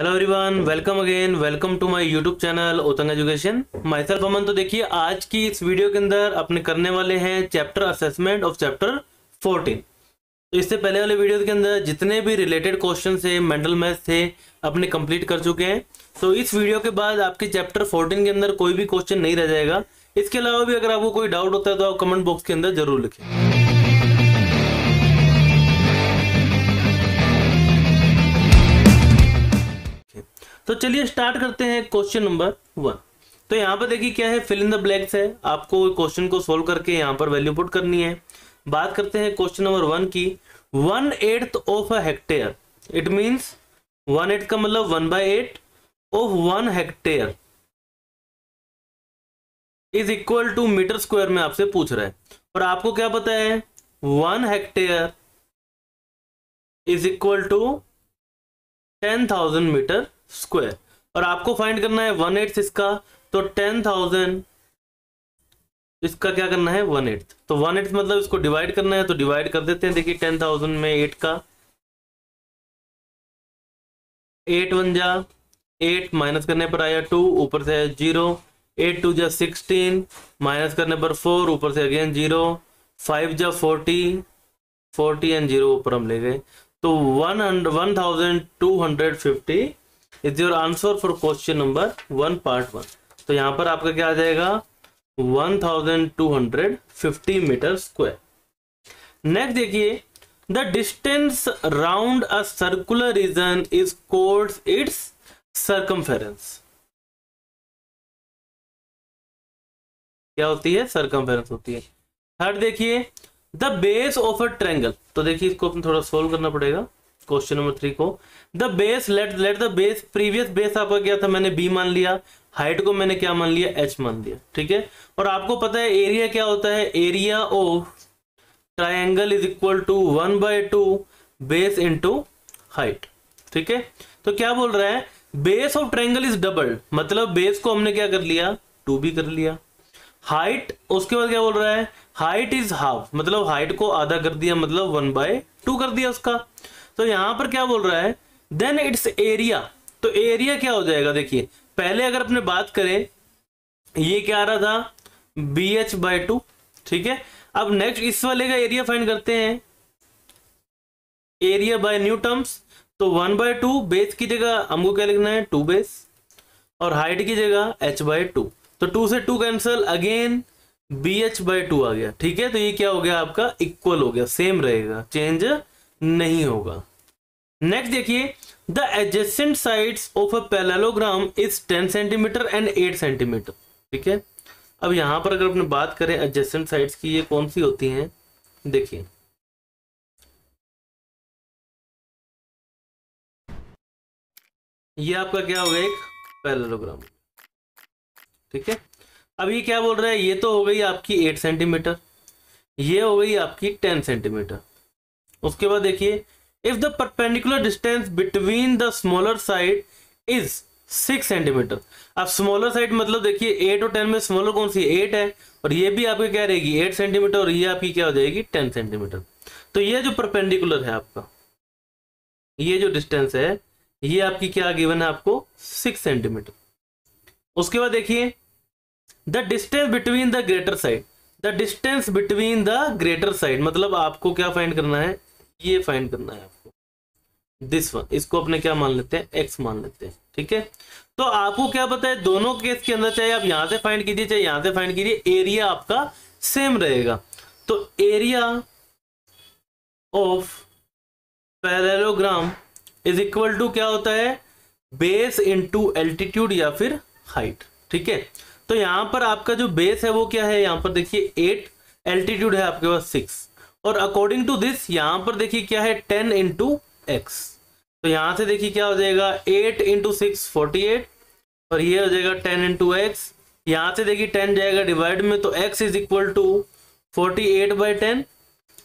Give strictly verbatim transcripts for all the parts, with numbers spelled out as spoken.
Hello everyone, welcome again, welcome to my YouTube channel Uttan education. My self Aman. तो देखिए, आज की इस वीडियो के अंदर अपने करने वाले हैं चैप्टर असेसमेंट ऑफ चैप्टर चौदह। तो इससे पहले वाले वीडियो के अंदर जितने भी रिलेटेड क्वेश्चन है मेंटल मैथ से अपने कंप्लीट कर चुके हैं। तो इस वीडियो के बाद आपके चैप्टर चौदह के अंदर कोई भी क्वेश्चन नहीं रह जाएगा। इसके अलावा भी अगर आपको कोई डाउट होता है तो आप कमेंट बॉक्स के अंदर जरूर लिखें। तो चलिए स्टार्ट करते हैं क्वेश्चन नंबर वन। तो यहाँ पर देखिए क्या है, फिल इन द ब्लैंक्स है। आपको क्वेश्चन को सोल्व करके यहाँ पर वैल्यू पुट करनी है। बात करते हैं क्वेश्चन नंबर वन की। One eighth of a hectare, it means one eighth का मतलब one by eight of one hectare is equal to metre square में आपसे पूछ रहा है। और आपको क्या पता है, one hectare is equal to ten thousand metre square. और आपको फाइंड करना है वन एट्थ इसका, तो टेन थाउजेंड इसका क्या करना है, वन एट्थ। तो वन एट्थ मतलब इसको डिवाइड करना है, तो डिवाइड कर देते हैं। देखिए टेन थाउजेंड में एट का एट वन जा एट, माइनस करने पर आया टू, ऊपर से जीरो, एट टू जा सिक्सटीन, माइनस करने पर फोर, ऊपर से अगेन जीरो, फाइव जा फोर्टी, फोर्टी एंड जीरो ऊपर हम ले गए। तो one hundred one thousand two hundred fifty is your answer for question number one part one. तो यहाँ पर आपका क्या आ जाएगा, one thousand two hundred fifty metre square. Next देखिए, the distance round a circular region is called its circumference. क्या होती है, सर्कमफेरेंस होती है। थर्ड देखिए, the base of a triangle. तो देखिए इसको अपन थोड़ा सोल्व करना पड़ेगा क्वेश्चन नंबर थ्री को। The base, let let the base, previous base आपका क्या था, मैंने बी मान लिया। हाइट को मैंने क्या मान लिया, एच मान लिया। ठीक है, और आपको पता है एरिया क्या होता है, area of triangle is equal to one by two base into height. ठीक है, तो क्या बोल रहा है, base of triangle is double, मतलब बेस को हमने क्या कर लिया, टू भी कर लिया। हाइट, उसके बाद क्या बोल रहा है, हाइट इज हाफ, मतलब हाइट को आधा कर दिया, मतलब वन बाय टू कर दिया उसका। तो यहां पर क्या बोल रहा है, देन इट्स एरिया। तो एरिया क्या हो जाएगा, देखिए पहले अगर अपने बात करें, ये क्या आ रहा था, बी एच बाय टू। ठीक है, अब नेक्स्ट इस वाले का एरिया फाइंड करते हैं, एरिया बाय न्यू टर्म्स। तो वन बाय टू, बेस की जगह हमको क्या लिखना है, टू बेस, और हाइट की जगह एच बाय टू। तो टू से two cancel, again B H by two आ गया। ठीक है, तो ये क्या हो गया आपका, इक्वल हो गया, सेम रहेगा, चेंज नहीं होगा। नेक्स्ट देखिए, the adjacent sides of a parallelogram is ten centimeter and eight centimeter. ठीक है, अब यहां पर अगर अपने बात करें एडजेसेंट साइड्स की, ये कौन सी होती हैं, देखिए ये आपका क्या होगा, एक पैरेललोग्राम। ठीक है, अब ये क्या बोल रहा है, ये तो हो गई आपकी एट सेंटीमीटर, ये हो गई आपकी टेन सेंटीमीटर। उसके बाद देखिए, if the perpendicular distance between the smaller side is six centimeter. अब स्मॉलर साइड मतलब देखिए एट और टेन में स्मॉलर कौन सी, एट है, और ये भी आपकी क्या रहेगी, एट सेंटीमीटर, और ये आपकी क्या हो जाएगी, टेन सेंटीमीटर। तो ये जो परपेंडिकुलर है आपका, ये जो डिस्टेंस है, ये आपकी क्या गिवन है, आपको सिक्स सेंटीमीटर। उसके बाद देखिए, the distance between the greater side, the distance between the greater side मतलब आपको क्या फाइंड करना है, ये फाइंड करना है आपको, दिस वन, इसको अपने क्या मान लेते हैं, एक्स मान लेते हैं। ठीक है, तो आपको क्या पता है, दोनों केस के अंदर चाहे आप यहां से फाइंड कीजिए, चाहे यहां से फाइंड कीजिए, एरिया आपका सेम रहेगा। तो area of parallelogram is equal to क्या होता है, बेस इनटू एल्टीट्यूड या फिर हाइट। ठीक है, तो यहां पर आपका जो बेस है वो क्या है, यहां पर देखिए एट, एल्टीट्यूड है आपके पास सिक्स, और अकॉर्डिंग टू दिस यहां पर देखिए क्या है, टेन इंटू एक्स। तो यहां से देखिए क्या हो जाएगा, eight into six forty eight, और ये हो जाएगा टेन इंटू एक्स। यहां से देखिए टेन जाएगा डिवाइड में, तो x is equal to forty eight by ten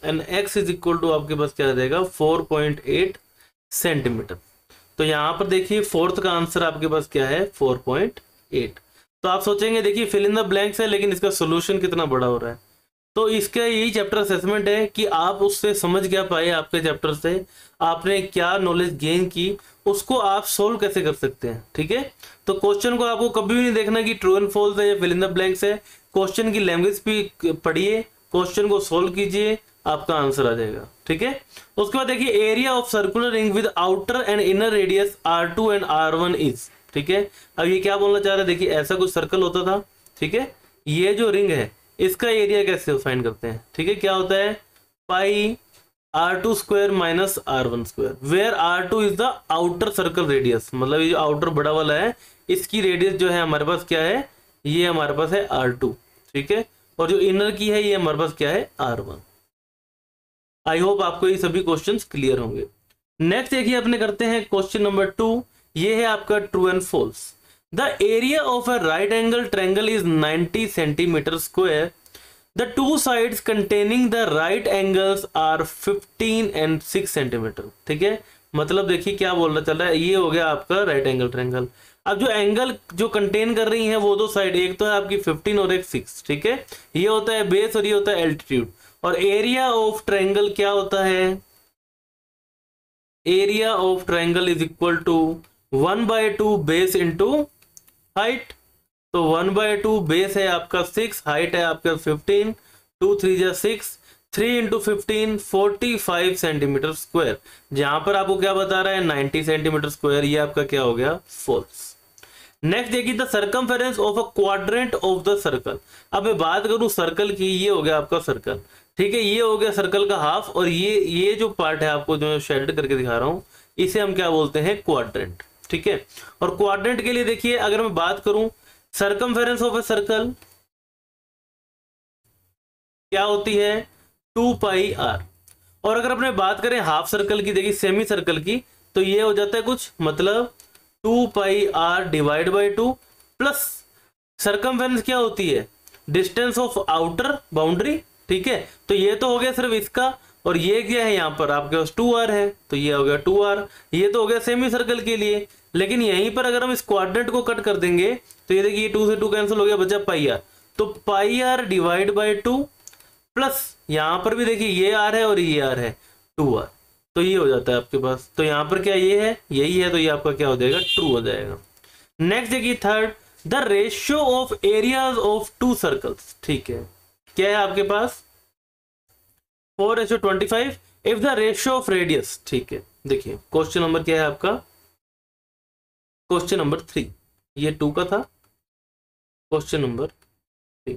and X is equal to आपके पास क्या हो जाएगा, फोर पॉइंट एट सेंटीमीटर। तो यहाँ पर देखिए फोर्थ का आंसर आपके पास क्या है, फोर पॉइंट एट। तो आप सोचेंगे देखिए फिल इन द ब्लैंक्स है, लेकिन इसका सोल्यूशन कितना बड़ा हो रहा है। तो इसका यही चैप्टर असेसमेंट है कि आप उससे समझ क्या पाए, आपके चैप्टर से आपने क्या नॉलेज गेन की, उसको आप सोल्व कैसे कर सकते हैं। ठीक है, तो क्वेश्चन को आपको कभी भी नहीं देखना कि ट्रू एंड फॉल्स है या फिल इन द ब्लैंक्स है। क्वेश्चन की लैंग्वेज भी पढ़िए, क्वेश्चन को सोल्व कीजिए, आपका आंसर आ जाएगा। ठीक है, उसके बाद देखिए area of circular ring with outer and inner radius R two and R one is. ठीक है, अब ये क्या बोलना चाह रहे हैं, देखिए ऐसा कुछ सर्कल होता था। ठीक है, ये जो रिंग है इसका एरिया कैसे फाइंड करते हैं। ठीक है, क्या होता है, pi are two square minus are one square, where are two is the outer circle radius, मतलब ये जो आउटर बड़ा वाला है इसकी रेडियस जो है हमारे पास क्या है, ये हमारे पास है आर टू। ठीक है, और जो इनर की है ये हमारे पास क्या है, आर वन। आई होप आपको ये सभी क्वेश्चंस क्लियर होंगे। नेक्स्ट देखिए अपने करते हैं क्वेश्चन नंबर टू, ये है आपका true and false. The area of a right angle triangle is ninety centimeter square, the two sides containing the right angles are fifteen and six centimeter. ठीक है, मतलब देखिए क्या बोलना चल रहा है, ये हो गया आपका राइट एंगल ट्रायंगल। अब जो एंगल जो कंटेन कर रही है वो दो साइड, एक तो है आपकी फिफ्टीन और एक सिक्स। ठीक है, ये होता है बेस और ये होता है एल्टीट्यूड। और एरिया ऑफ ट्रायंगल क्या होता है, area of triangle is equal to one by two base into height. तो वन बाय टू बेस है आपका सिक्स, हाइट है आपका फिफ्टीन, टू थ्री जा six, three into fifteen forty five centimeter square. जहां पर आपको क्या बता रहा है, नाइंटी सेंटीमीटर स्क्वायर, ये आपका क्या हो गया, फॉल्स। नेक्स्ट देखिए the circumference of a quadrant of the circle. अब मैं बात करूं सर्कल की, ये हो गया आपका सर्कल। ठीक है, ये हो गया सर्कल का हाफ, और ये ये जो पार्ट है आपको जो शेडेड करके दिखा रहा हूं इसे हम क्या बोलते हैं, क्वाड्रेंट। ठीक है, और क्वाड्रेंट के लिए देखिए अगर मैं बात करूं सर्कमफेरेंस ऑफ ए सर्कल क्या होती है, टू पाई आर। और अगर अपने बात करें हाफ सर्कल की, देखिए सेमी सर्कल की, तो ये हो जाता है कुछ मतलब two pi are divide by two plus circumference क्या होती है, डिस्टेंस ऑफ आउटर बाउंड्री। ठीक है, तो ये तो हो गया सिर्फ इसका, और ये क्या है यहाँ पर आपके पास टू आर है, तो ये हो गया टू आर। ये तो हो गया सेमी सर्कल के लिए, लेकिन यहीं पर अगर हम इस क्वाड्रेंट को कट कर देंगे तो ये देखिए टू से टू कैंसिल हो गया, बचा पाई आर। तो pi are divide by two plus यहाँ पर भी देखिए ये आर है और ये आर है, टू आर, तो ये हो जाता है आपके पास। तो यहाँ पर क्या ये है, यही है, तो ये आपका क्या हो जाएगा, ट्रू हो जाएगा। नेक्स्ट देखिए third, the ratio of areas of two circles. ठीक है, क्या है आपके पास, four ratio twenty five if the ratio of radius. ठीक है, देखिए क्वेश्चन नंबर क्या है आपका, क्वेश्चन नंबर थ्री, ये टू का था, क्वेश्चन नंबर थ्री।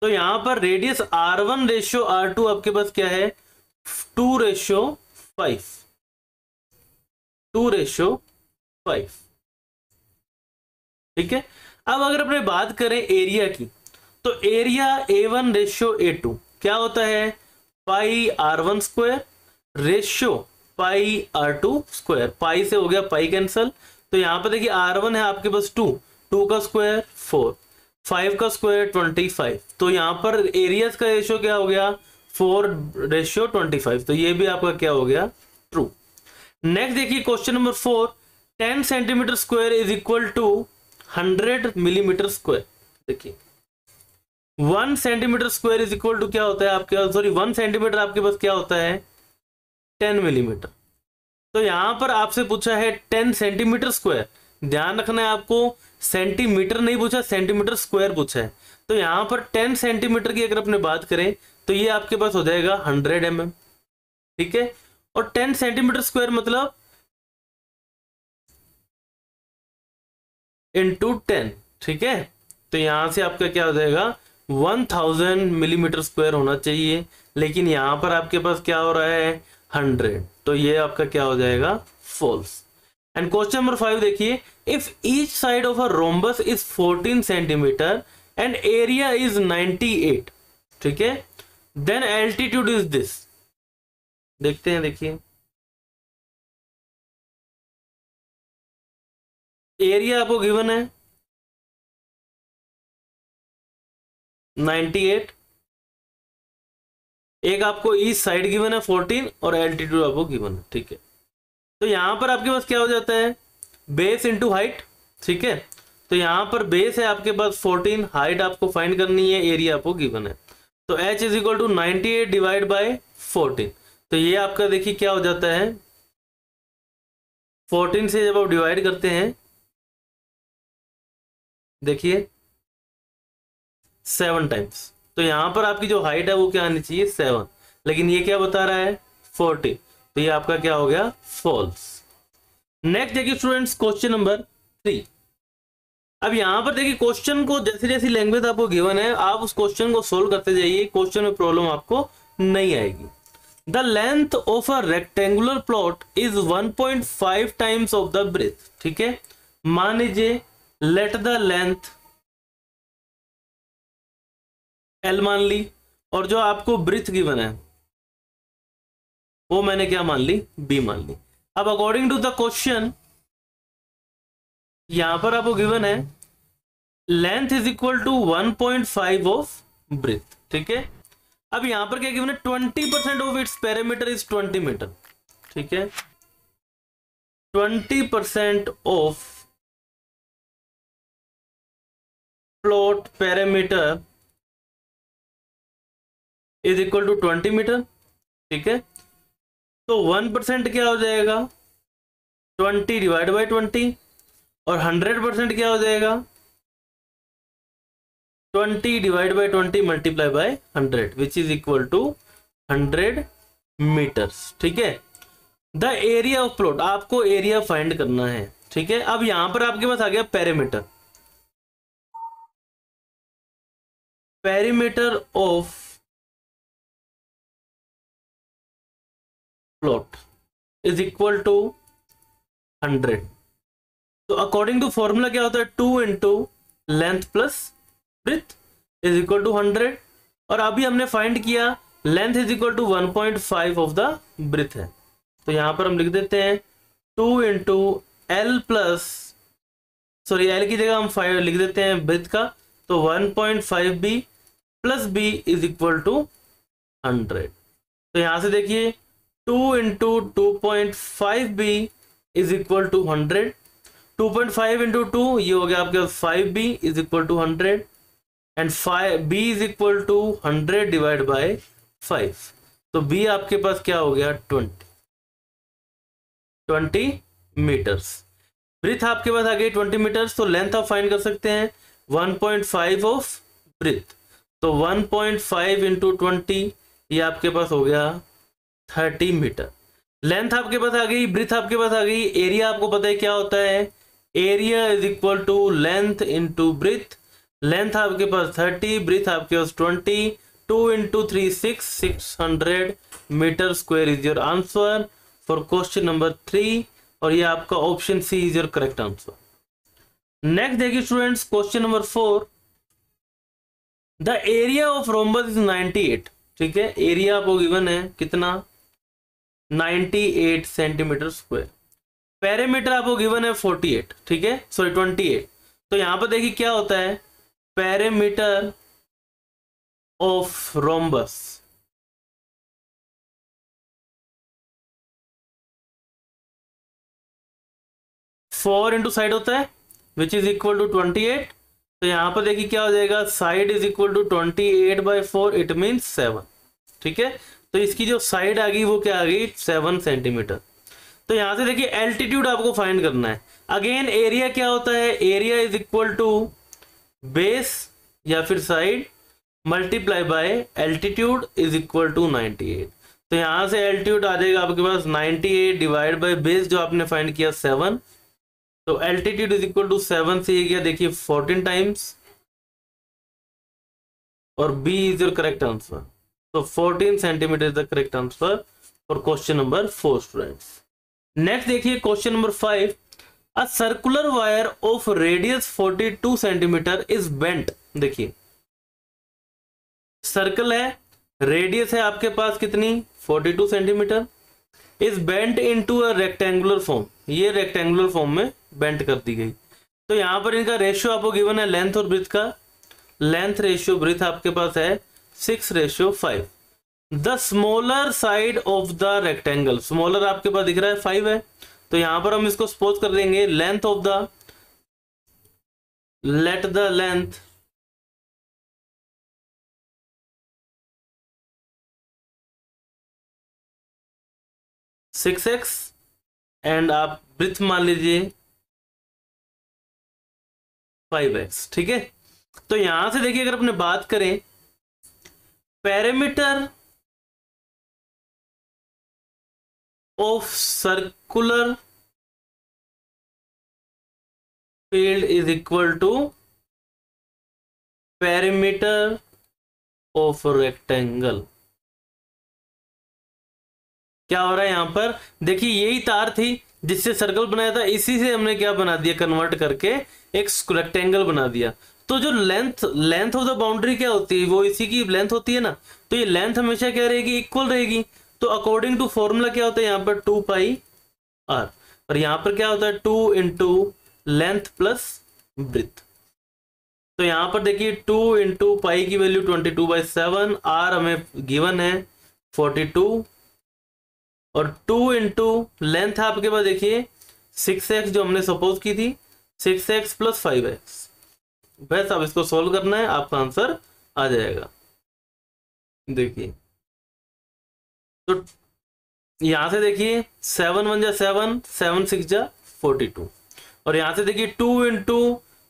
तो यहां पर radius R one ratio R two आपके पास क्या है, two ratio five, two ratio five. ठीक है, अब अगर अपने बात करें एरिया की, तो area A one ratio A two क्या होता है, pi R one square ratio pi are two square. Pi से हो गया पाई कैंसल, तो यहां पर देखिए आर वन है आपके पास टू, टू का स्क्वायर फोर, फाइव का स्क्वायर ट्वेंटी फाइव। तो यहां पर एरियाज का रेशियो क्या हो गया, फोर रेशियो ट्वेंटी फाइव, तो ये भी आपका क्या हो गया, ट्रू। नेक्स्ट देखिए question number four, ten centimeter square is equal to hundred millimeter square. देखिए one centimeter square is equal to क्या होता है आपके पास, सॉरी वन सेंटीमीटर आपके पास क्या होता है, टेन मिलीमीटर। तो यहां पर आपसे पूछा है टेन सेंटीमीटर स्क्वायर, ध्यान रखना है आपको, सेंटीमीटर नहीं पूछा, सेंटीमीटर स्क्वायर पूछा है। तो यहां पर टेन सेंटीमीटर की अगर अपने बात करें तो ये आपके पास हो जाएगा हंड्रेड एम एम। ठीक है, और टेन सेंटीमीटर स्क्वायर मतलब इंटू टेन। ठीक है, तो यहां से आपका क्या हो जाएगा, वन थाउजेंड मिलीमीटर स्क्वायर होना चाहिए, लेकिन यहां पर आपके पास क्या हो रहा है, हंड्रेड, तो ये आपका क्या हो जाएगा, false. And question number five देखिए, if each side of a rhombus is fourteen centimeter and area is ninety eight. ठीक है, देन एल्टीट्यूड इज दिस। देखते हैं, देखिए एरिया आपको गिवन है नाइंटी एट, एक आपको ईच साइड गिवन है फोर्टीन और एल्टीट्यूड आपको गिवन है। ठीक है, तो यहां पर आपके पास क्या हो जाता है, बेस इंटू हाइट। ठीक है, तो यहां पर बेस है आपके पास फोर्टीन, हाइट आपको फाइंड करनी है, एरिया आपको गिवन है। तो h is equal to ninety eight divide by fourteen. तो ये आपका देखिए क्या हो जाता है, फोर्टीन से जब आप डिवाइड करते हैं देखिए सेवन टाइम्स, तो यहाँ पर आपकी जो हाइट है वो क्या आनी चाहिए सेवन, लेकिन ये क्या बता रहा है फोर्टीन, तो ये आपका क्या हो गया फॉल्स। नेक्स्ट देखिए स्टूडेंट्स क्वेश्चन नंबर थ्री। अब यहाँ पर देखिए क्वेश्चन को जैसे जैसी लैंग्वेज आपको गिवन है आप उस क्वेश्चन को सोल्व करते जाइए, क्वेश्चन में प्रॉब्लम आपको नहीं आएगी। The length of a rectangular plot is one point five times of the breadth. ठीक है, मान लीजिए लेट द लेंथ एल मान ली, और जो आपको ब्रेथ गिवन है वो मैंने क्या मान ली बी मान ली। अब अकॉर्डिंग टू द क्वेश्चन यहां पर आपको गिवन है length is equal to one point five of breadth. ठीक है, अब यहां पर क्या गिवन है twenty percent of its perimeter is twenty meter. ठीक है, twenty percent of plot perimeter is equal to twenty meter. ठीक है, तो वन परसेंट क्या हो जाएगा ट्वेंटी डिवाइड बाई ट्वेंटी, और हंड्रेड परसेंट क्या हो जाएगा twenty divide by twenty multiply by hundred which is equal to hundred meters. ठीक है, द एरिया ऑफ प्लॉट, आपको एरिया फाइंड करना है। ठीक है, अब यहां पर आपके पास आ गया perimeter, perimeter of plot is equal to hundred. तो अकॉर्डिंग टू फॉर्मूला क्या होता है two into length plus breadth is equal to hundred, और अभी हमने फाइंड किया length is equal to one point five of the breadth है, तो यहां पर हम लिख देते हैं two into L plus sorry L की जगह हम फाइव लिख देते हैं ब्रेथ का, तो one point five B plus B is equal to hundred. तो यहां से देखिए two into two point five B is equal to hundred, two point five into two ये हो गया आपके five B is equal to hundred, and five B is equal to hundred divide by five, तो B आपके पास क्या हो गया ट्वेंटी ट्वेंटी मीटर्स। ब्रेथ आपके पास आ गई ट्वेंटी मीटर्स, तो लेंथ आप फाइंड कर सकते हैं one point five of breadth, तो one point five into twenty ये आपके पास हो गया थर्टी मीटर। लेंथ आपके पास आ गई, ब्रेथ आपके पास आ गई, एरिया आपको पता है क्या होता है, area is equal to length into breadth, length आपके पास थर्टी, ब्रेथ आपके पास twenty, two into three six six hundred meter square is your answer for question number three, और ये आपका option C is your correct answer. Next देखिए students question number four. The area of rhombus is ninety eight. ठीक है, area आपको given है कितना ninety eight centimeter square, perimeter आपको गिवन है फोर्टी एट, ठीक है सॉरी ट्वेंटी एट, तो यहां पर देखिए क्या होता है perimeter of rhombus four into side होता है which is equal to twenty eight, तो यहां पर देखिए क्या हो जाएगा side is equal to twenty eight by four it means seven. ठीक है, तो इसकी जो साइड आ गई वो क्या आ गई सेवन सेंटीमीटर। तो यहां से देखिए एल्टीट्यूड आपको फाइंड करना है, अगेन एरिया क्या होता है, area is equal to base या फिर side multiply by altitude is equal to ninety eight, तो यहां से एल्टीट्यूड आ जाएगा आपके पास ninety eight divide by base जो आपने फाइंड किया सेवन, तो altitude is equal to seven से ये गया देखिए फोर्टीन टाइम्स, और B is your correct answer, तो fourteen centimetre is the correct answer for question number four students. Next देखिए question number five. A circular wire of radius forty two centimetre is bent. देखिए circle है, radius है आपके पास कितनी forty two centimetre, is bent into a rectangular form, ये rectangular form में bent कर दी गई। तो यहां पर इनका रेशियो आपको गिवन है लेंथ और ब्रेथ का, लेंथ रेशियो ब्रेथ आपके पास है six ratio five. The smaller side of the rectangle, smaller आपके पास दिख रहा है फाइव है, तो यहां पर हम इसको सपोज कर देंगे length of the let the length six x and आप ब्रिथ मान लीजिए फाइव एक्स। ठीक है, तो यहां से देखिए अगर अपने बात करें parameter of circular field is equal to parameter of rectangle. क्या हो रहा है यहां पर देखिए, यही तार थी जिससे सर्कल बनाया था, इसी से हमने क्या बना दिया कन्वर्ट करके एक रेक्टेंगल बना दिया। तो जो length length of the boundary क्या होती है वो इसी की लेंथ होती है ना, तो ये लेंथ हमेशा क्या रहेगी इक्वल रहेगी। तो अकॉर्डिंग टू फॉर्मूला क्या होता है यहाँ पर टू पाई आर, और यहाँ पर क्या होता है two into length plus breadth. तो यहाँ पर देखिए टू इंटू पाई की value twenty two by seven, r हमें गिवन है फोर्टी टू, और टू इंटू लेंथ आपके पास देखिए सिक्स एक्स जो हमने सपोज की थी, six x plus five x. बस आप इसको सोल्व करना है, आपका आंसर आ जाएगा। देखिए तो यहां से देखिए सेवन वन जा सेवन, सेवन सिक्स जा फोर्टी टू, और यहां से देखिए टू इंटू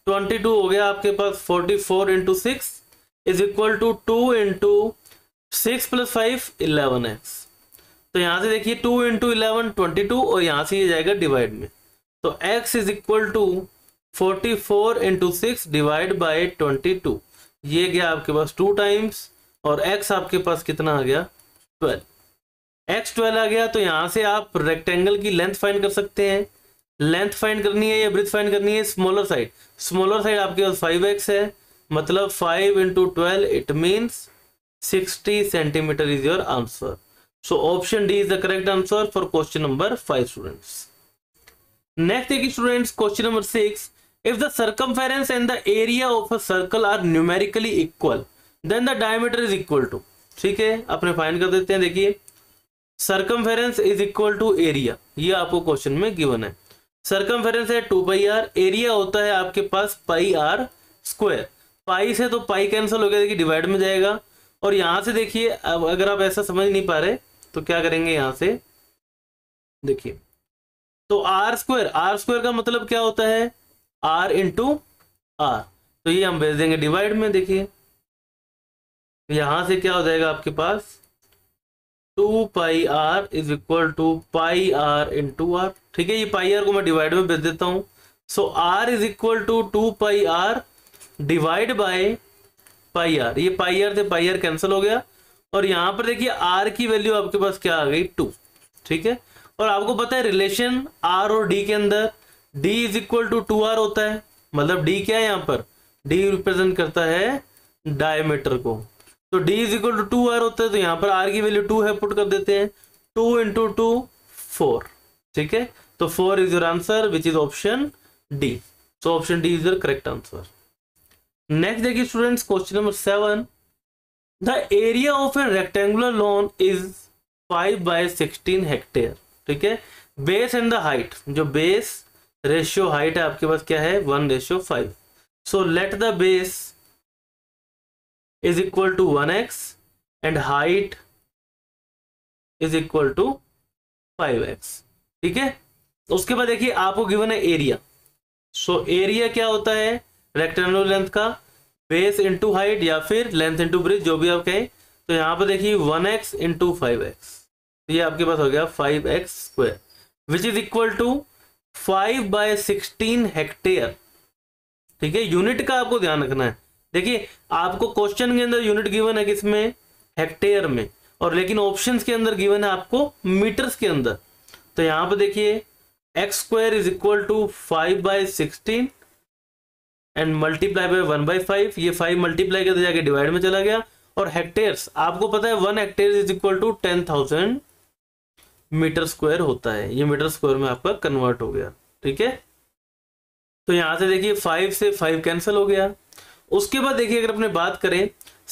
ट्वेंटी टू हो गया आपके पास forty four into six is equal to two into six plus five eleven x. तो यहां से देखिए two into eleven twenty two, और यहां से ये जाएगा डिवाइड में, तो x is equal to forty four into six divide by twenty two, ये गया आपके पास टू टाइम्स, और x आपके पास कितना आ गया ट्वेल्व, x ट्वेल्व आ गया। तो यहाँ से आप रेक्टेंगल की लेंथ फाइंड कर सकते हैं, लेंथ फाइंड करनी है या ब्रिथ फाइंड करनी है। स्मॉलर साइड स्मॉलर साइड आपके पास फाइव एक्स है, मतलब five into twelve it means sixty centimetre is your answer. So option D is the correct answer for question number five students. Next देखिए students question number six, if the circumference and the area of a circle are numerically equal then the diameter is equal to। ठीक है, अपने find कर देते हैं। देखिए circumference is equal to area, ये आपको क्वेश्चन में गिवन है। circumference है टू पाई आर, एरिया होता है आपके पास पाई आर स्क्वायर, पाई से तो पाई कैंसिल हो गया देखिए डिवाइड में जाएगा। और यहां से देखिए अब अगर आप ऐसा समझ नहीं पा रहे तो क्या करेंगे, यहां से देखिए तो आर स्क्वायर, आर स्क्वायर का मतलब क्या होता है आर इंटू आर, तो ये हम भेज देंगे डिवाइड में। देखिए यहां से क्या हो जाएगा आपके पास two pi r is equal to pi r into r. ठीक है, ये पाई आर को मैं डिवाइड में भेज देता हूं। So r is equal to two pi are divide by pi r, ये पाई आर से पाई आर कैंसिल हो गया, और यहां पर देखिए आर की वैल्यू आपके पास क्या आ गई टू। ठीक है, और आपको पता है रिलेशन आर और डी के अंदर d is equal to two r होता है, मतलब d क्या है यहाँ पर d रिप्रेजेंट करता है डायमीटर को, तो d is equal to two r होता है। तो यहाँ पर r की वैल्यू टू है, पुट कर देते हैं टू इंटू टू फोर। ठीक है, तो four is your answer which is option d। So option d is your correct answer. Next देखिए students question number seven, the area of a rectangular lawn is five by sixteen hectare. ठीक है, base and the height, जो base ratio height है आपके पास क्या है one ratio five. So let the base is equal to one x and height is equal to five x. ठीक है, उसके बाद देखिए आपको गिवन है एरिया। सो एरिया क्या होता है रेक्टेंगुलर लेंथ का, बेस इंटू हाइट या फिर लेंथ इंटू ब्रिथ, जो भी आप कहें। तो यहाँ पर देखिए one x into five x, ये आपके पास हो गया five x square which is equal to five by sixteen hectare. ठीक है, यूनिट का आपको ध्यान रखना है। देखिए आपको क्वेश्चन के अंदर यूनिट गिवन है किसमें हेक्टेयर में, और लेकिन ऑप्शंस के अंदर गिवन है आपको मीटर्स के अंदर। तो यहां पर देखिए x square is equal to five by sixteen and multiply by one by five, ये फाइव मल्टीप्लाई करते जाके डिवाइड में चला गया। और हेक्टेयर्स आपको पता है one hectare is equal to ten thousand metre square होता है, ये मीटर स्क्वायर में आपका कन्वर्ट हो गया। ठीक है, तो यहां से देखिए फाइव से फाइव कैंसिल हो गया। उसके बाद देखिए अगर अपने बात करें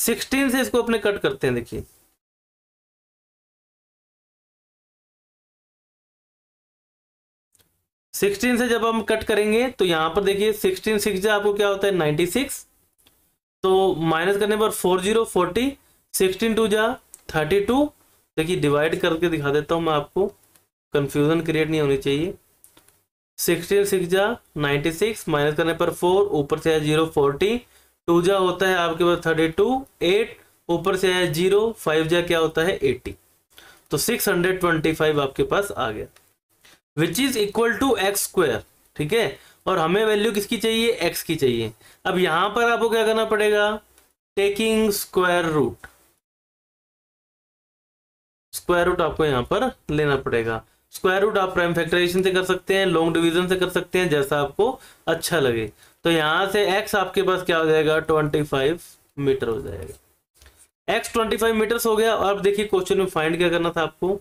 सिक्सटीन से इसको अपने कट करते हैं। देखिए सिक्सटीन से जब हम कट करेंगे तो यहां पर देखिए सिक्सटीन सिक्स जा आपको क्या होता है नाइनटी सिक्स, तो माइनस करने पर four zero forty, sixteen two जा थर्टी टू। देखिए डिवाइड करके दिखा देता हूं मैं आपको, कंफ्यूजन क्रिएट नहीं होनी चाहिए। सिक्सटी सिक्स जा नाइन्टी सिक्स माइनस करने पर फोर, ऊपर से आया जीरो फोर्टी, टू जा होता है आपके पास थर्टी टू, एट ऊपर से आया जीरो, फाइव जा क्या होता है एटी। तो सिक्स हंड्रेड ट्वेंटी फाइव आपके पास आ गया which is equal to x square, ठीक है। और हमें वैल्यू किसकी चाहिए, एक्स की चाहिए। अब यहाँ पर आपको क्या करना पड़ेगा, taking square root, square root आपको यहाँ पर लेना पड़ेगा। स्क्वायर रूट आप प्राइम फैक्टराइजेशन से कर सकते हैं, लॉन्ग डिवीजन से कर सकते हैं, जैसा आपको अच्छा लगे। तो यहाँ से एक्स आपके पास क्या हो जाएगा, ट्वेंटी फाइव मीटर हो जाएगा। एक्स ट्वेंटी फाइव मीटर्स हो गया। और अब देखिए क्वेश्चन में फाइंड क्या करना था आपको,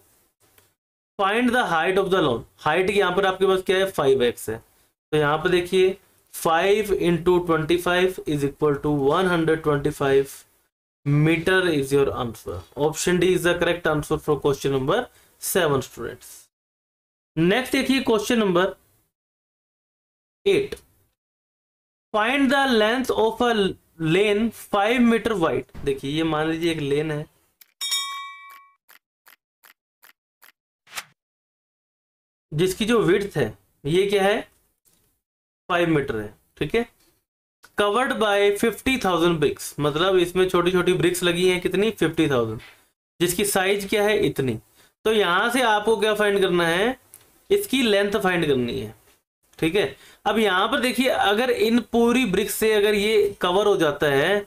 find the height of the lawn. Height यहाँ पर आपके पास क्या है, फाइव एक्स है। तो यहाँ पर देखिए five into twenty five is equal to one hundred twenty five metre is your answer. Option D is the correct answer for question number seven students. Next देखिए question number eight, find the length of a lane five metre wide. देखिए ये मान लीजिए एक लेन है, जिसकी जो width है ये क्या है, फाइव मीटर है, ठीक है। Covered by fifty thousand bricks, मतलब इसमें छोटी छोटी ब्रिक्स लगी हैं, कितनी, फिफ्टी थाउजेंड, जिसकी साइज क्या है इतनी। तो यहाँ से आपको क्या फाइंड करना है, इसकी लेंथ फाइंड करनी है, ठीक है। अब यहाँ पर देखिए अगर इन पूरी ब्रिक्स से अगर ये कवर हो जाता है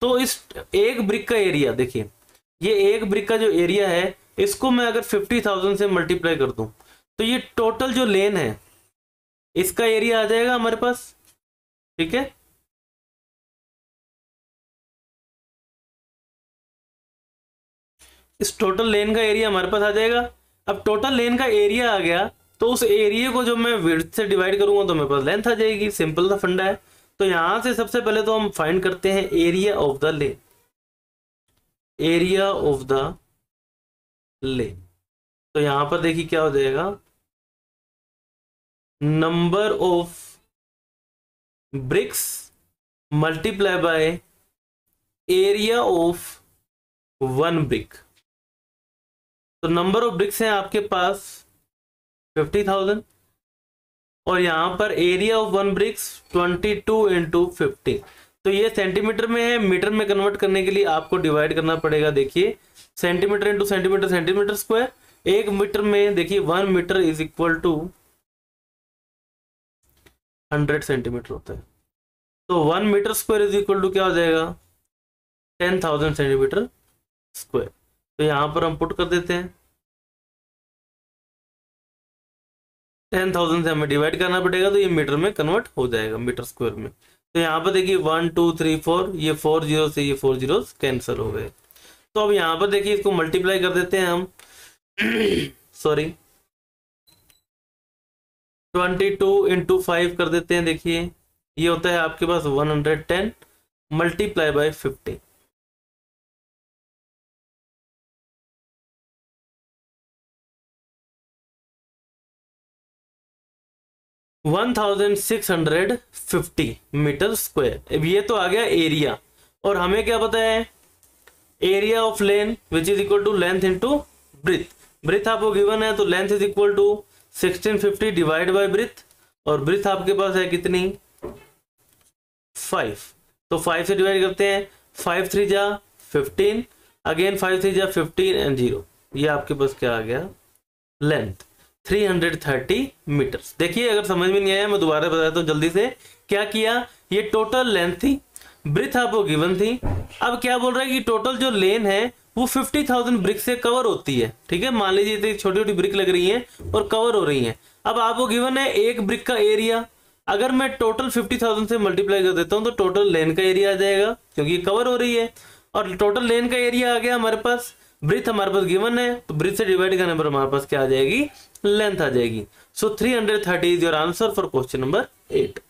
तो इस एक ब्रिक का एरिया, देखिए ये एक ब्रिक का जो एरिया है इसको मैं अगर फिफ्टी थाउजेंड से मल्टीप्लाई कर दूँ तो ये टोटल जो लेन है इसका एरिया आ जाएगा हमारे पास, ठीक है। इस टोटल लेन का एरिया हमारे पास आ जाएगा। अब टोटल लेन का एरिया आ गया तो उस एरिया को जो मैं विड्थ से डिवाइड करूंगा तो मेरे पास लेंथ आ जाएगी, सिंपल सा फंडा है। तो यहां से सबसे पहले तो हम फाइंड करते हैं area of the lane, area of the lane. तो यहां पर देखिए क्या हो जाएगा, number of bricks multiply by area of one brick. तो नंबर ऑफ ब्रिक्स हैं आपके पास फिफ्टी थाउजेंड और यहाँ पर area of one bricks twenty two into fifty. तो ये सेंटीमीटर में है, मीटर में कन्वर्ट करने के लिए आपको डिवाइड करना पड़ेगा। देखिए centimetre into centimetre centimetre square, एक मीटर में देखिए one metre is equal to hundred centimetre होता है। तो one metre square is equal to क्या हो जाएगा, टेन थाउजेंड सेंटीमीटर स्क्वायर। तो यहां पर हम पुट कर देते हैं, टेन थाउजेंड से हमें डिवाइड करना पड़ेगा तो ये मीटर में कन्वर्ट हो जाएगा, मीटर स्क्वायर में। तो यहाँ पर देखिए वन टू थ्री फोर, ये फोर जीरो से ये फोर जीरो कैंसिल हो गए। तो अब यहाँ पर देखिए इसको मल्टीप्लाई कर देते हैं हम sorry twenty two into five कर देते हैं। देखिए ये होता है आपके पास one hundred ten multiply by fifty. One thousand six hundred fifty metre square. अब ये तो आ गया एरिया और हमें क्या पता है, area of lane which is equal to length into breadth. Breadth आपको गिवन है तो length is equal to sixteen fifty divide by breadth, और ब्रिथ आपके पास है कितनी, फाइव। तो फाइव से डिवाइड करते हैं, फाइव थ्री जा फिफ्टीन, अगेन फाइव थ्री जा फिफ्टीन एंड जीरो। ये आपके पास क्या आ गया, length three hundred thirty metres. देखिए अगर समझ में नहीं आया मैं दोबारा बताता हूँ जल्दी से। क्या किया, ये टोटल लेंथ थी, ब्रिथ आपको गिवन थी। अब क्या बोल रहा है कि टोटल जो लेन है वो फिफ्टी थाउजेंड ब्रिक से कवर होती है, ठीक है। मान लीजिए छोटी छोटी ब्रिक लग रही हैं और कवर हो रही हैं। अब आपको गिवन है एक ब्रिक का एरिया, अगर मैं टोटल फिफ्टी थाउजेंड से मल्टीप्लाई कर देता हूं तो टोटल लेन का एरिया आ जाएगा क्योंकि ये कवर हो रही है। और टोटल लेन का एरिया आ गया हमारे पास, ब्रिथ हमारे पास गिवन है तो ब्रिथ से डिवाइड करने पर हमारे पास क्या आ जाएगी, लेंथ आ जाएगी। So three hundred thirty is your answer for question number eight.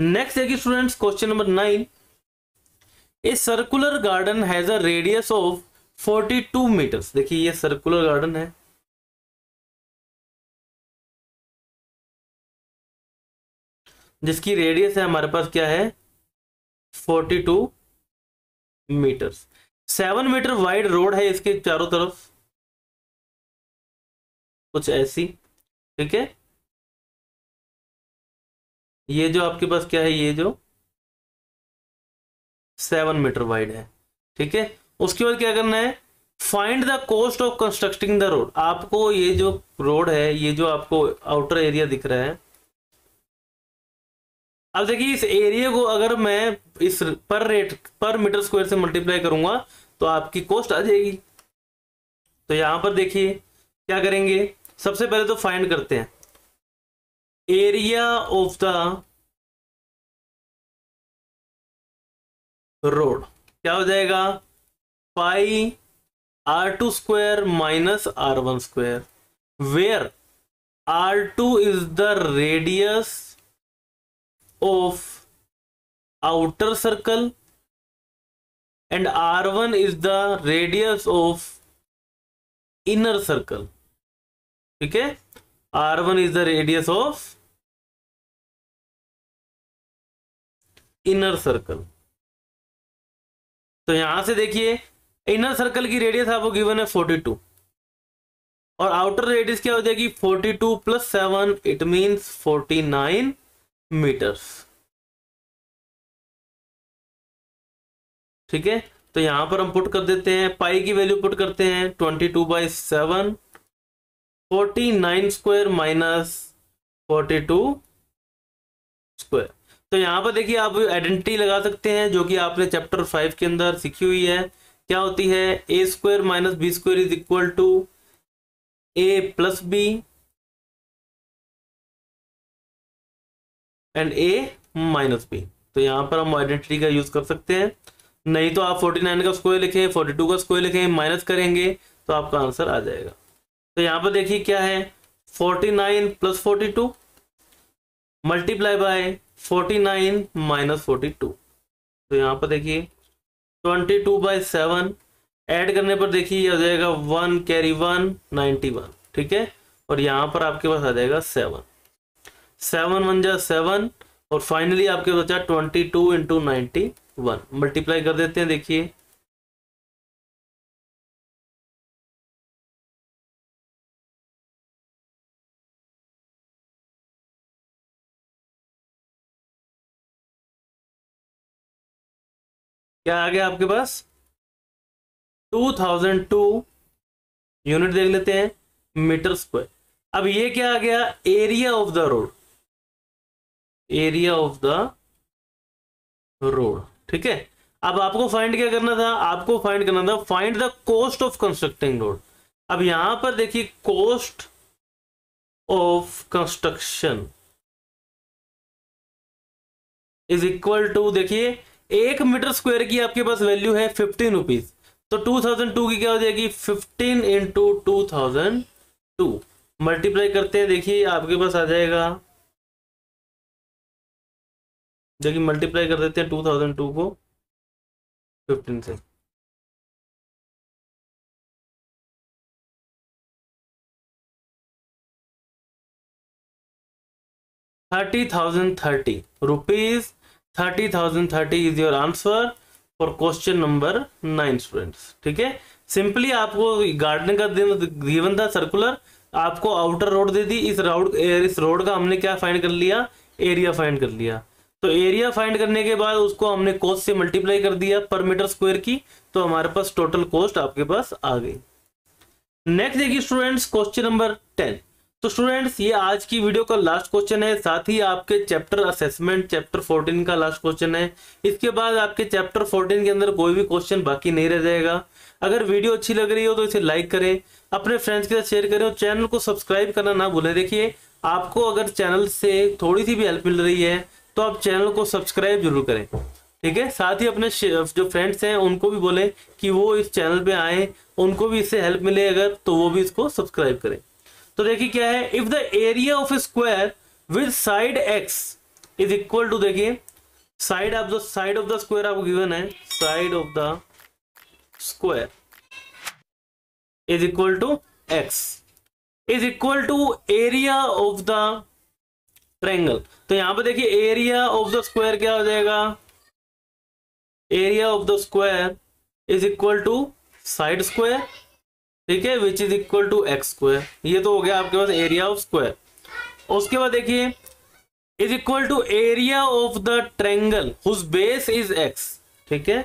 Next देखिए students question number nine, a circular garden has a radius of forty two metres. देखिए ये सर्कुलर गार्डन है, जिसकी रेडियस है हमारे पास क्या है, forty two metres. Seven metre wide road है इसके चारों तरफ, कुछ ऐसी। ठीक है, ये जो आपके पास क्या है, ये जो सेवन मीटर वाइड है। ठीक है, उसके बाद क्या करना है, find the cost of constructing the road. आपको ये जो रोड है, ये जो आपको आउटर एरिया दिख रहा है, अब देखिए इस एरिया को अगर मैं इस पर रेट पर मीटर स्क्वायर से मल्टीप्लाई करूंगा तो आपकी कॉस्ट आ जाएगी। तो यहां पर देखिए क्या करेंगे, सबसे पहले तो फाइंड करते हैं एरिया ऑफ द रोड। क्या हो जाएगा, pi are two square minus are one square, where are two is the radius of outer circle and R one is the radius of inner circle. ठीक है, R one is the radius of inner circle. तो यहां से देखिए inner circle की radius आपको given है forty two और outer रेडियस क्या हो जाएगी, forty two plus seven, it means forty nine metres. ठीक है, तो यहां पर हम पुट कर देते हैं, पाई की वैल्यू पुट करते हैं, twenty two by seven, forty nine square minus forty two square. तो यहां पर देखिए आप आइडेंटिटी लगा सकते हैं जो कि आपने चैप्टर फाइव के अंदर सीखी हुई है। क्या होती है, a square minus b square is equal to a plus b and a minus b. तो यहाँ पर हम आइडेंटिटी का यूज कर सकते हैं, नहीं तो आप फोर्टी नाइन का स्क्वायर लिखें, फोर्टी टू का स्क्वायर लिखें, माइनस करेंगे तो आपका आंसर आ जाएगा। तो यहाँ पर देखिए क्या है, forty nine plus forty two multiply by forty nine minus forty two. तो यहाँ पर देखिए twenty two by seven, add करने पर देखिए ये हो जाएगा one carry one, ninety one. ठीक है, और यहाँ पर आपके पास आ जाएगा सेवन, सेवन वन जा सेवन और फाइनली आपके बचा twenty two into ninety one. Multiply कर देते हैं, देखिए क्या आ गया आपके पास, टू थाउजेंड टू यूनिट देख लेते हैं मीटर स्क्वायर। अब ये क्या आ गया, area of the road, area of the road. ठीक है, अब आपको फाइंड क्या करना था, आपको फाइंड करना था find the cost of constructing road. अब यहां पर देखिए cost of construction is equal to, देखिए एक मीटर स्क्वायर की आपके पास वैल्यू है फिफ्टीन रुपीज, तो टू थाउजेंड टू की क्या हो जाएगी, fifteen into two thousand two multiply करते हैं, देखिए आपके पास आ जाएगा, जो कि मल्टीप्लाई कर देते हैं टू थाउजेंड टू को फिफ्टीन से, thirty thousand thirty rupees, thirty thousand thirty is your answer for question number nine students. ठीक है, सिंपली आपको गार्डनिंग का गिवन था सर्कुलर, आपको आउटर रोड दे दी, इस रोड इस रोड का हमने क्या फाइंड कर लिया, एरिया फाइंड कर लिया। तो एरिया फाइंड करने के बाद उसको हमने कॉस्ट से मल्टीप्लाई कर दिया पर मीटर स्क्वायर की, तो हमारे पास टोटल कॉस्ट आपके पास आ गई। नेक्स्ट देखिए स्टूडेंट्स क्वेश्चन नंबर टेन। तो स्टूडेंट्स ये आज की वीडियो का लास्ट क्वेश्चन है, साथ ही आपके चैप्टर असेसमेंट चैप्टर फोर्टीन का लास्ट क्वेश्चन है। इसके बाद आपके चैप्टर फोर्टीन के अंदर कोई भी क्वेश्चन बाकी नहीं रह जाएगा। अगर वीडियो अच्छी लग रही हो तो इसे लाइक करें, अपने फ्रेंड्स के साथ शेयर करें और चैनल को सब्सक्राइब करना ना भूलें। देखिए आपको अगर चैनल से थोड़ी सी भी हेल्प मिल रही है तो आप चैनल को सब्सक्राइब जरूर करें। ठीक है, साथ ही अपने जो फ्रेंड्स हैं उनको भी बोलें कि वो इस चैनल पे आए, उनको भी इससे हेल्प मिले अगर, तो वो भी इसको सब्सक्राइब करें। तो देखिए क्या है, if the area of a square with side x is equal to, देखिए side of the side of the square आपको गिवन है, side of the square is equal to x is equal to area of the triangle. तो यहां पर देखिए area of the square क्या हो जाएगा, area of the square is equal to side square ठीक है, which is equal to x square. ये तो हो गया आपके पास एरिया ऑफ स्क्वायर। उसके बाद देखिए is equal to area of the triangle whose base is x. ठीक है,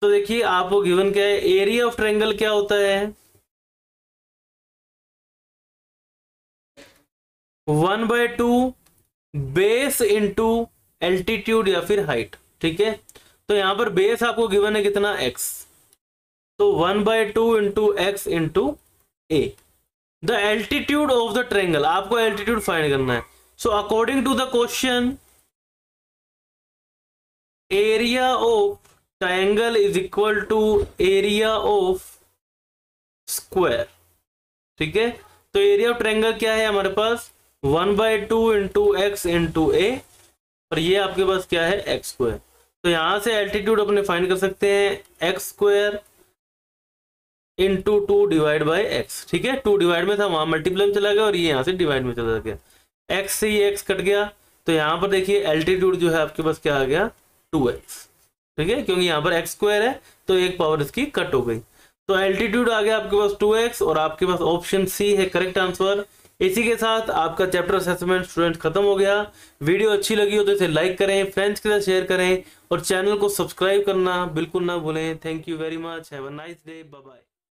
तो देखिए आपको गिवन क्या है, एरिया ऑफ ट्रायंगल क्या होता है, one by two base into altitude या फिर हाइट। ठीक है, तो यहां पर बेस आपको गिवन है कितना, एक्स, तो one by two into x into a. The altitude of the triangle, आपको एल्टीट्यूड फाइंड करना है। So according to the question area of triangle is equal to area of square. ठीक है, तो एरिया ऑफ ट्रायंगल क्या है हमारे पास, one by two into x into a, और ये आपके पास क्या है, एक्स स्क्वायर। तो यहां से एल्टीट्यूड अपने फाइंड कर सकते हैं, x square into two divide by x. ठीक है, टू डिवाइड में था, वहां मल्टीप्लाई में चला गया और ये यहाँ से डिवाइड में चला गया, एक्स से ये एक्स कट गया। तो यहाँ पर देखिए एल्टीट्यूड जो है आपके पास क्या आ गया, टू एक्स। ठीक है, क्योंकि यहाँ पर एक्स स्क्वायर है तो एक पावर इसकी कट हो गई, तो एल्टीट्यूड आ गया आपके पास टू एक्स और आपके पास ऑप्शन सी है करेक्ट आंसर। इसी के साथ आपका चैप्टर असेसमेंट स्टूडेंट खत्म हो गया। वीडियो अच्छी लगी हो तो इसे लाइक करें, फ्रेंड्स के साथ शेयर करें और चैनल को सब्सक्राइब करना बिल्कुल ना भूलें। Thank you very much, have a nice day, bye bye.